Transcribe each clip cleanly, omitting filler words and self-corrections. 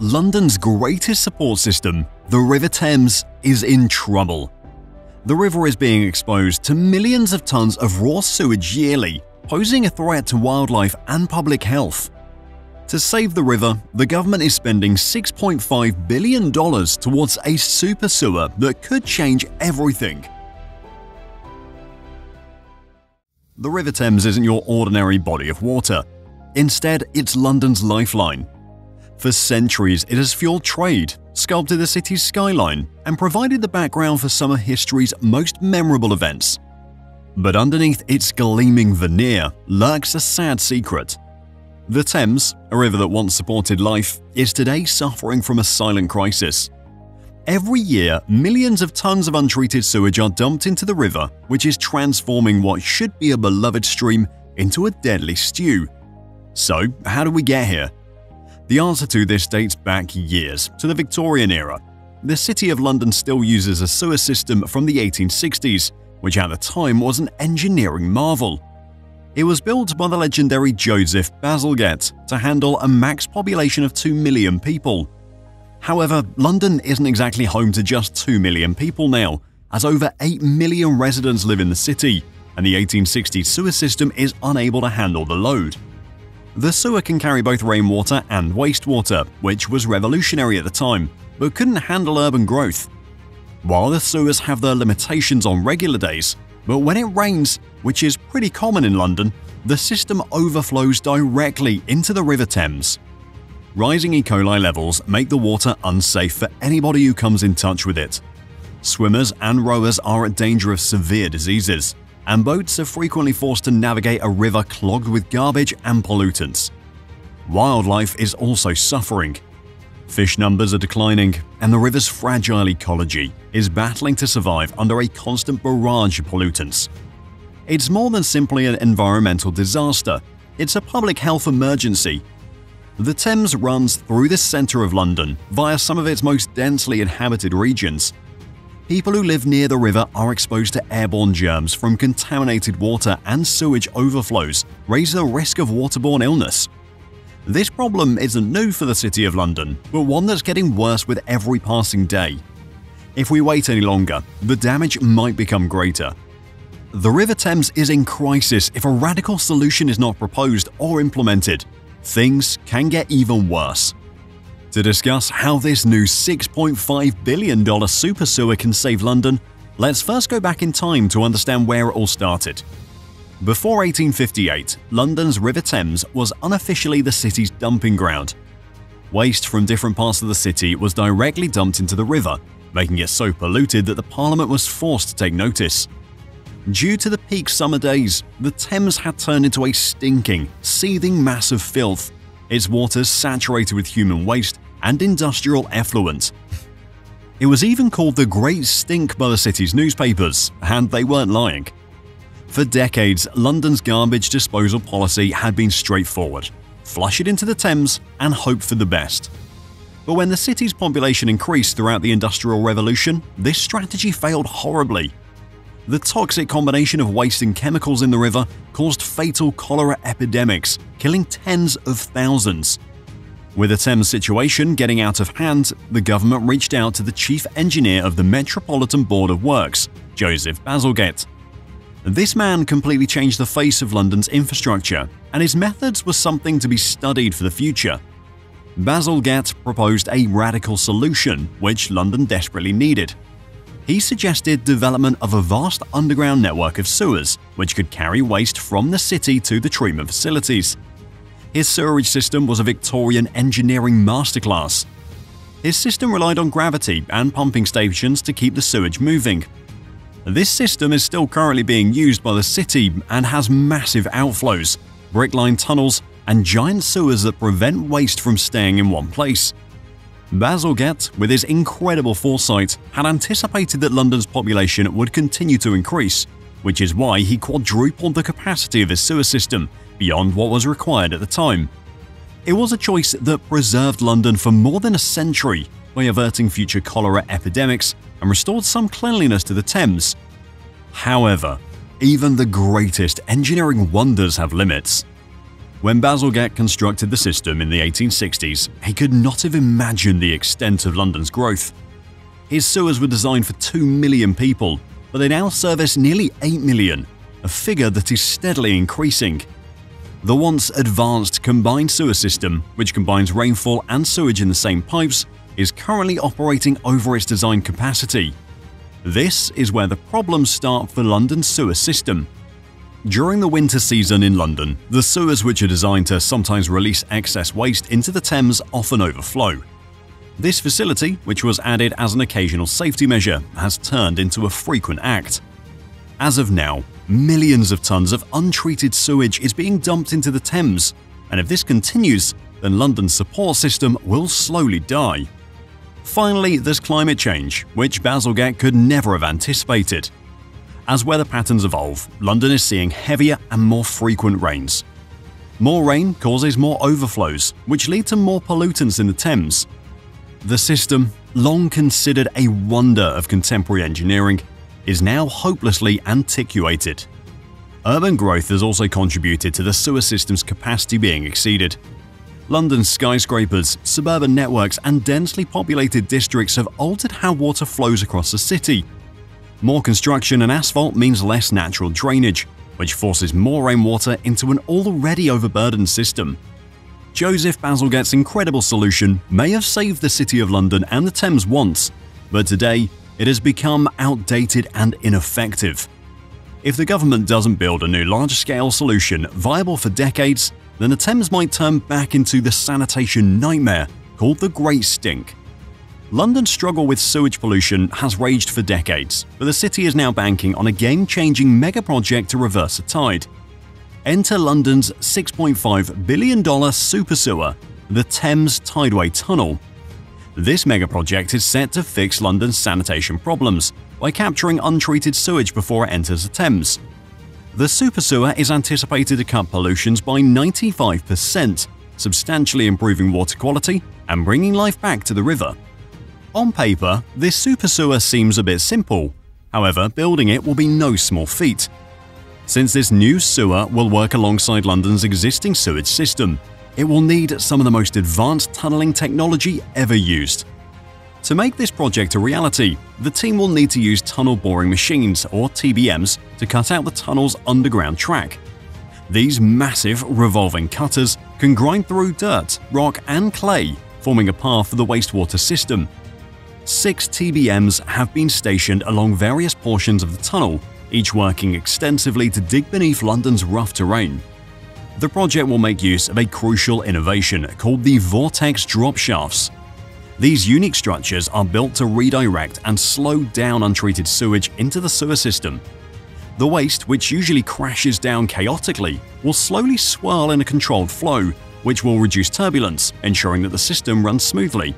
London's greatest support system, the River Thames, is in trouble. The river is being exposed to millions of tons of raw sewage yearly, posing a threat to wildlife and public health. To save the river, the government is spending $6.5 billion towards a super sewer that could change everything. The River Thames isn't your ordinary body of water. Instead, it's London's lifeline. For centuries, it has fueled trade, sculpted the city's skyline, and provided the background for some of history's most memorable events. But underneath its gleaming veneer lurks a sad secret. The Thames, a river that once supported life, is today suffering from a silent crisis. Every year, millions of tons of untreated sewage are dumped into the river, which is transforming what should be a beloved stream into a deadly stew. So, how did we get here? The answer to this dates back years, to the Victorian era. The city of London still uses a sewer system from the 1860s, which at the time was an engineering marvel. It was built by the legendary Joseph Bazalgette to handle a max population of 2 million people. However, London isn't exactly home to just 2 million people now, as over 8 million residents live in the city, and the 1860s sewer system is unable to handle the load. The sewer can carry both rainwater and wastewater, which was revolutionary at the time, but couldn't handle urban growth. While the sewers have their limitations on regular days, but when it rains, which is pretty common in London, the system overflows directly into the River Thames. Rising E. coli levels make the water unsafe for anybody who comes in touch with it. Swimmers and rowers are at danger of severe diseases, and boats are frequently forced to navigate a river clogged with garbage and pollutants. Wildlife is also suffering. Fish numbers are declining, and the river's fragile ecology is battling to survive under a constant barrage of pollutants. It's more than simply an environmental disaster, it's a public health emergency. The Thames runs through the centre of London via some of its most densely inhabited regions. People who live near the river are exposed to airborne germs from contaminated water, and sewage overflows raise the risk of waterborne illness. This problem isn't new for the City of London, but one that's getting worse with every passing day. If we wait any longer, the damage might become greater. The River Thames is in crisis if a radical solution is not proposed or implemented. Things can get even worse. To discuss how this new $6.5 billion super sewer can save London, let's first go back in time to understand where it all started. Before 1858, London's River Thames was unofficially the city's dumping ground. Waste from different parts of the city was directly dumped into the river, making it so polluted that the Parliament was forced to take notice. Due to the peak summer days, the Thames had turned into a stinking, seething mass of filth, its waters saturated with human waste and industrial effluent. It was even called the Great Stink by the city's newspapers, and they weren't lying. For decades, London's garbage disposal policy had been straightforward – flush it into the Thames and hope for the best. But when the city's population increased throughout the Industrial Revolution, this strategy failed horribly. The toxic combination of waste and chemicals in the river caused fatal cholera epidemics, killing tens of thousands. With the Thames situation getting out of hand, the government reached out to the chief engineer of the Metropolitan Board of Works, Joseph Bazalgette. This man completely changed the face of London's infrastructure, and his methods were something to be studied for the future. Bazalgette proposed a radical solution which London desperately needed. He suggested development of a vast underground network of sewers which could carry waste from the city to the treatment facilities. His sewerage system was a Victorian engineering masterclass. His system relied on gravity and pumping stations to keep the sewage moving. This system is still currently being used by the city and has massive outflows, brick-lined tunnels, and giant sewers that prevent waste from staying in one place. Bazalgette, with his incredible foresight, had anticipated that London's population would continue to increase, which is why he quadrupled the capacity of his sewer system beyond what was required at the time. It was a choice that preserved London for more than a century by averting future cholera epidemics and restored some cleanliness to the Thames. However, even the greatest engineering wonders have limits. When Bazalgette constructed the system in the 1860s, he could not have imagined the extent of London's growth. His sewers were designed for 2 million people, but they now service nearly 8 million, a figure that is steadily increasing. The once advanced combined sewer system, which combines rainfall and sewage in the same pipes, is currently operating over its design capacity. This is where the problems start for London's sewer system. During the winter season in London, the sewers which are designed to sometimes release excess waste into the Thames often overflow. This facility, which was added as an occasional safety measure, has turned into a frequent act. As of now, millions of tons of untreated sewage is being dumped into the Thames, and if this continues, then London's support system will slowly die. Finally, there's climate change, which Bazalgette could never have anticipated. As weather patterns evolve, London is seeing heavier and more frequent rains. More rain causes more overflows, which lead to more pollutants in the Thames. The system, long considered a wonder of contemporary engineering, is now hopelessly antiquated. Urban growth has also contributed to the sewer system's capacity being exceeded. London's skyscrapers, suburban networks, and densely populated districts have altered how water flows across the city. More construction and asphalt means less natural drainage, which forces more rainwater into an already overburdened system. Joseph Bazalgette's incredible solution may have saved the city of London and the Thames once, but today it has become outdated and ineffective. If the government doesn't build a new large-scale solution viable for decades, then the Thames might turn back into the sanitation nightmare called the Great Stink. London's struggle with sewage pollution has raged for decades, but the city is now banking on a game-changing mega-project to reverse the tide. Enter London's $6.5 billion super sewer, the Thames Tideway Tunnel. This mega-project is set to fix London's sanitation problems by capturing untreated sewage before it enters the Thames. The super sewer is anticipated to cut pollutions by 95%, substantially improving water quality and bringing life back to the river. On paper, this super sewer seems a bit simple. However, building it will be no small feat. Since this new sewer will work alongside London's existing sewage system, it will need some of the most advanced tunnelling technology ever used. To make this project a reality, the team will need to use tunnel boring machines, or TBMs, to cut out the tunnel's underground track. These massive revolving cutters can grind through dirt, rock, and clay, forming a path for the wastewater system. 6 TBMs have been stationed along various portions of the tunnel, each working extensively to dig beneath London's rough terrain. The project will make use of a crucial innovation called the Vortex drop shafts. These unique structures are built to redirect and slow down untreated sewage into the sewer system. The waste, which usually crashes down chaotically, will slowly swirl in a controlled flow, which will reduce turbulence, ensuring that the system runs smoothly.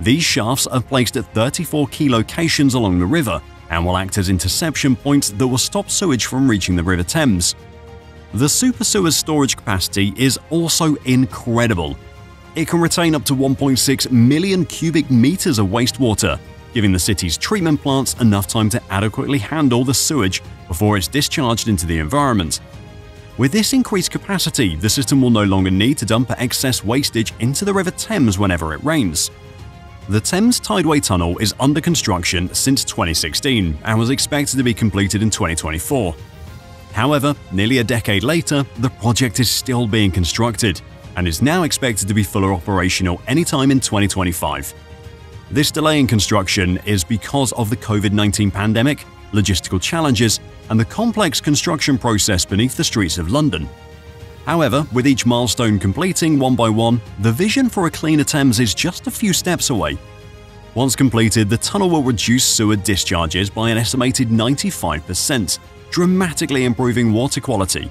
These shafts are placed at 34 key locations along the river and will act as interception points that will stop sewage from reaching the River Thames. The super sewer's storage capacity is also incredible. It can retain up to 1.6 million cubic meters of wastewater, giving the city's treatment plants enough time to adequately handle the sewage before it's discharged into the environment. With this increased capacity, the system will no longer need to dump excess wastage into the River Thames whenever it rains. The Thames Tideway Tunnel is under construction since 2016 and was expected to be completed in 2024. However, nearly a decade later, the project is still being constructed and is now expected to be fully operational anytime in 2025. This delay in construction is because of the COVID-19 pandemic, logistical challenges, and the complex construction process beneath the streets of London. However, with each milestone completing one by one, the vision for a cleaner Thames is just a few steps away. Once completed, the tunnel will reduce sewer discharges by an estimated 95%, dramatically improving water quality.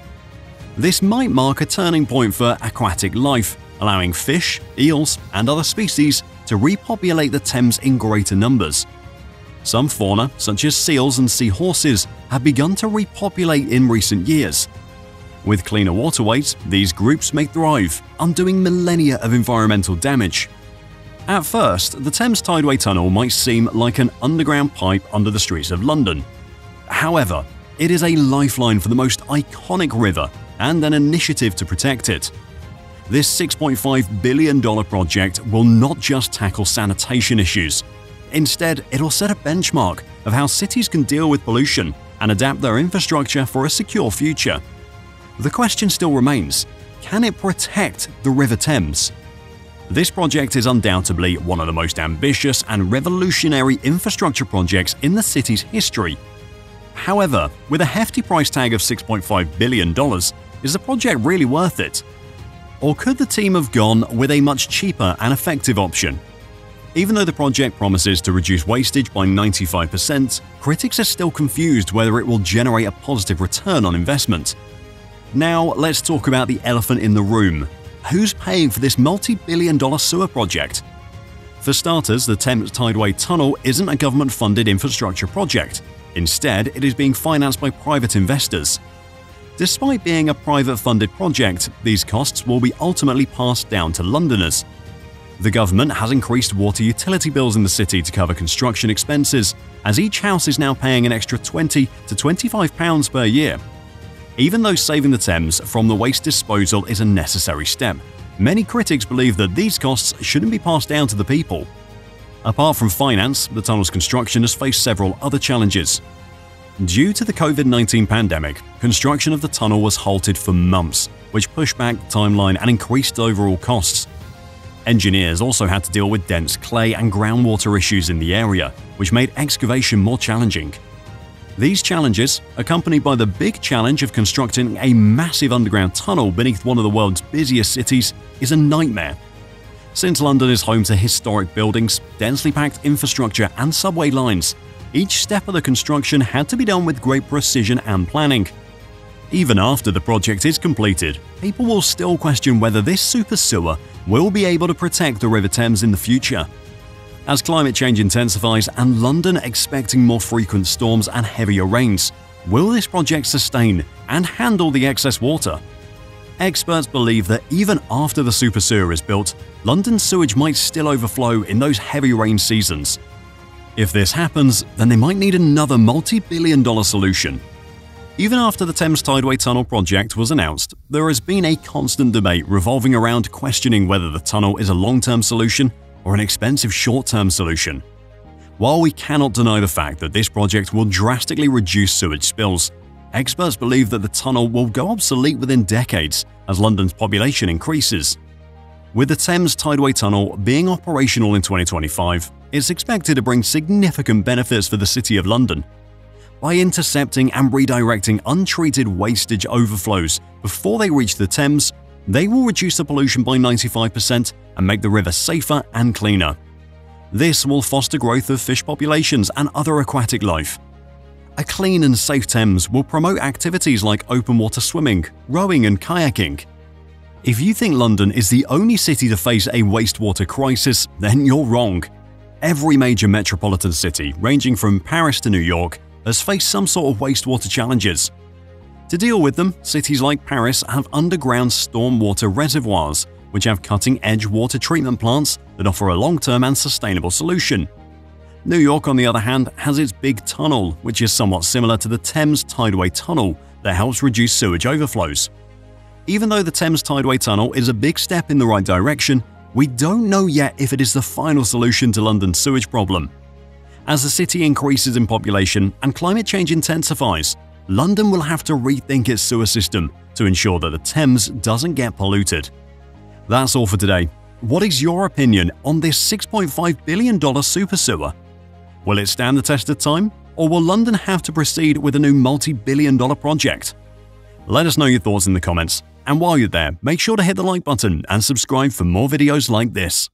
This might mark a turning point for aquatic life, allowing fish, eels, and other species to repopulate the Thames in greater numbers. Some fauna, such as seals and seahorses, have begun to repopulate in recent years. With cleaner waterways, these groups may thrive, undoing millennia of environmental damage. At first, the Thames Tideway Tunnel might seem like an underground pipe under the streets of London. However, it is a lifeline for the most iconic river and an initiative to protect it. This $6.5 billion project will not just tackle sanitation issues. Instead, it'll set a benchmark of how cities can deal with pollution and adapt their infrastructure for a secure future. The question still remains, can it protect the River Thames? This project is undoubtedly one of the most ambitious and revolutionary infrastructure projects in the city's history. However, with a hefty price tag of $6.5 billion, is the project really worth it? Or could the team have gone with a much cheaper and effective option? Even though the project promises to reduce wastage by 95%, critics are still confused whether it will generate a positive return on investment. Now, let's talk about the elephant in the room. Who's paying for this multi-billion-dollar sewer project? For starters, the Thames Tideway Tunnel isn't a government-funded infrastructure project. Instead, it is being financed by private investors. Despite being a private-funded project, these costs will be ultimately passed down to Londoners. The government has increased water utility bills in the city to cover construction expenses, as each house is now paying an extra £20 to £25 per year. Even though saving the Thames from the waste disposal is a necessary step, many critics believe that these costs shouldn't be passed down to the people. Apart from finance, the tunnel's construction has faced several other challenges. Due to the COVID-19 pandemic, construction of the tunnel was halted for months, which pushed back the timeline and increased overall costs. Engineers also had to deal with dense clay and groundwater issues in the area, which made excavation more challenging. These challenges, accompanied by the big challenge of constructing a massive underground tunnel beneath one of the world's busiest cities, is a nightmare. Since London is home to historic buildings, densely packed infrastructure and subway lines, each step of the construction had to be done with great precision and planning. Even after the project is completed, people will still question whether this super sewer will be able to protect the River Thames in the future. As climate change intensifies and London expecting more frequent storms and heavier rains, will this project sustain and handle the excess water? Experts believe that even after the super sewer is built, London's sewage might still overflow in those heavy rain seasons. If this happens, then they might need another multi-billion-dollar solution. Even after the Thames Tideway Tunnel project was announced, there has been a constant debate revolving around questioning whether the tunnel is a long-term solution or an expensive short-term solution. While we cannot deny the fact that this project will drastically reduce sewage spills, experts believe that the tunnel will go obsolete within decades as London's population increases. With the Thames Tideway Tunnel being operational in 2025, it's expected to bring significant benefits for the City of London. By intercepting and redirecting untreated wastage overflows before they reach the Thames, they will reduce the pollution by 95% and make the river safer and cleaner. This will foster growth of fish populations and other aquatic life. A clean and safe Thames will promote activities like open water swimming, rowing and kayaking. If you think London is the only city to face a wastewater crisis, then you're wrong. Every major metropolitan city, ranging from Paris to New York, has faced some sort of wastewater challenges. To deal with them, cities like Paris have underground stormwater reservoirs, which have cutting-edge water treatment plants that offer a long-term and sustainable solution. New York, on the other hand, has its Big Tunnel, which is somewhat similar to the Thames Tideway Tunnel that helps reduce sewage overflows. Even though the Thames Tideway Tunnel is a big step in the right direction, we don't know yet if it is the final solution to London's sewage problem. As the city increases in population and climate change intensifies, London will have to rethink its sewer system to ensure that the Thames doesn't get polluted. That's all for today. What is your opinion on this $6.5 billion super sewer? Will it stand the test of time, or will London have to proceed with a new multi-billion-dollar project? Let us know your thoughts in the comments, and while you're there, make sure to hit the like button and subscribe for more videos like this.